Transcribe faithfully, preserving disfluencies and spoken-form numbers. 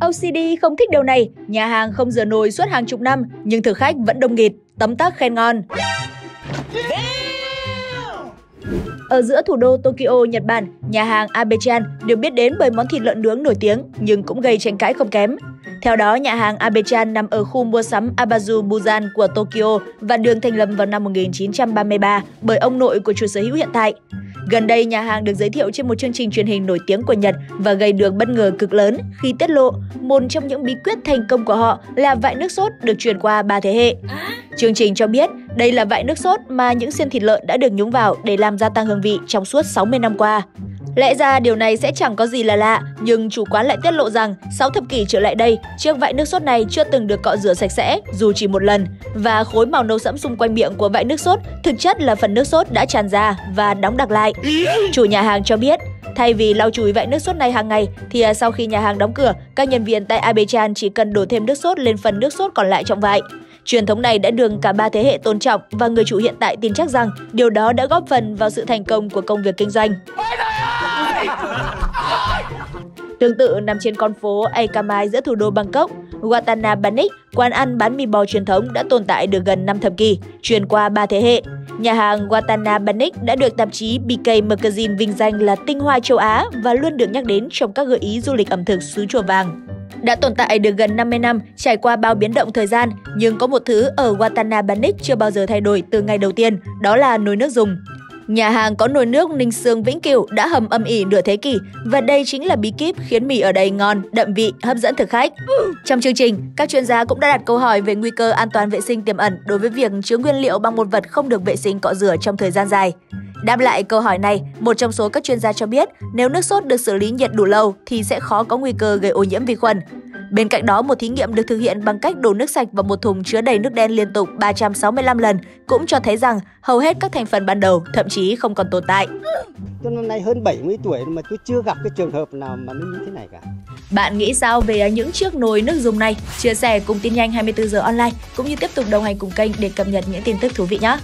ô xê đê không thích điều này, nhà hàng không rửa nồi suốt hàng chục năm nhưng thực khách vẫn đông nghịt, tấm tắc khen ngon. Ở giữa thủ đô Tokyo, Nhật Bản, nhà hàng Abe-chan được biết đến bởi món thịt lợn nướng nổi tiếng nhưng cũng gây tranh cãi không kém. Theo đó, nhà hàng Abe-chan nằm ở khu mua sắm Abazu Bujan của Tokyo và đường thành lập vào năm một nghìn chín trăm ba mươi ba bởi ông nội của chủ sở hữu hiện tại. Gần đây, nhà hàng được giới thiệu trên một chương trình truyền hình nổi tiếng của Nhật và gây được bất ngờ cực lớn khi tiết lộ một trong những bí quyết thành công của họ là vại nước sốt được truyền qua ba thế hệ. Chương trình cho biết đây là vại nước sốt mà những xiên thịt lợn đã được nhúng vào để làm gia tăng hương vị trong suốt sáu mươi năm qua. Lẽ ra điều này sẽ chẳng có gì là lạ, nhưng chủ quán lại tiết lộ rằng sáu thập kỷ trở lại đây, chiếc vại nước sốt này chưa từng được cọ rửa sạch sẽ dù chỉ một lần, và khối màu nâu sẫm xung quanh miệng của vại nước sốt thực chất là phần nước sốt đã tràn ra và đóng đặc lại. Chủ nhà hàng cho biết, thay vì lau chùi vại nước sốt này hàng ngày thì sau khi nhà hàng đóng cửa, các nhân viên tại Abe-chan chỉ cần đổ thêm nước sốt lên phần nước sốt còn lại trong vại. Truyền thống này đã được cả ba thế hệ tôn trọng và người chủ hiện tại tin chắc rằng điều đó đã góp phần vào sự thành công của công việc kinh doanh. Tương tự, nằm trên con phố Ekamai giữa thủ đô Bangkok, Wattana Panich, quán ăn bán mì bò truyền thống đã tồn tại được gần năm thập kỷ, truyền qua ba thế hệ. Nhà hàng Wattana Panich đã được tạp chí bê ca Magazine vinh danh là tinh hoa châu Á và luôn được nhắc đến trong các gợi ý du lịch ẩm thực xứ Chùa Vàng. Đã tồn tại được gần năm mươi năm, trải qua bao biến động thời gian, nhưng có một thứ ở Wattana Panich chưa bao giờ thay đổi từ ngày đầu tiên, đó là nồi nước dùng. Nhà hàng có nồi nước ninh xương vĩnh cửu đã hầm âm ỉ nửa thế kỷ và đây chính là bí kíp khiến mì ở đây ngon, đậm vị, hấp dẫn thực khách. Trong chương trình, các chuyên gia cũng đã đặt câu hỏi về nguy cơ an toàn vệ sinh tiềm ẩn đối với việc chứa nguyên liệu bằng một vật không được vệ sinh cọ rửa trong thời gian dài. Đáp lại câu hỏi này, một trong số các chuyên gia cho biết nếu nước sốt được xử lý nhiệt đủ lâu thì sẽ khó có nguy cơ gây ô nhiễm vi khuẩn. Bên cạnh đó, một thí nghiệm được thực hiện bằng cách đổ nước sạch vào một thùng chứa đầy nước đen liên tục ba trăm sáu mươi lăm lần cũng cho thấy rằng hầu hết các thành phần ban đầu thậm chí không còn tồn tại. Tôi năm nay hơn bảy mươi tuổi mà tôi chưa gặp cái trường hợp nào mà nó như thế này cả. Bạn nghĩ sao về những chiếc nồi nước dùng này? Chia sẻ cùng Tin Nhanh hai mươi tư giờ online cũng như tiếp tục đồng hành cùng kênh để cập nhật những tin tức thú vị nhé!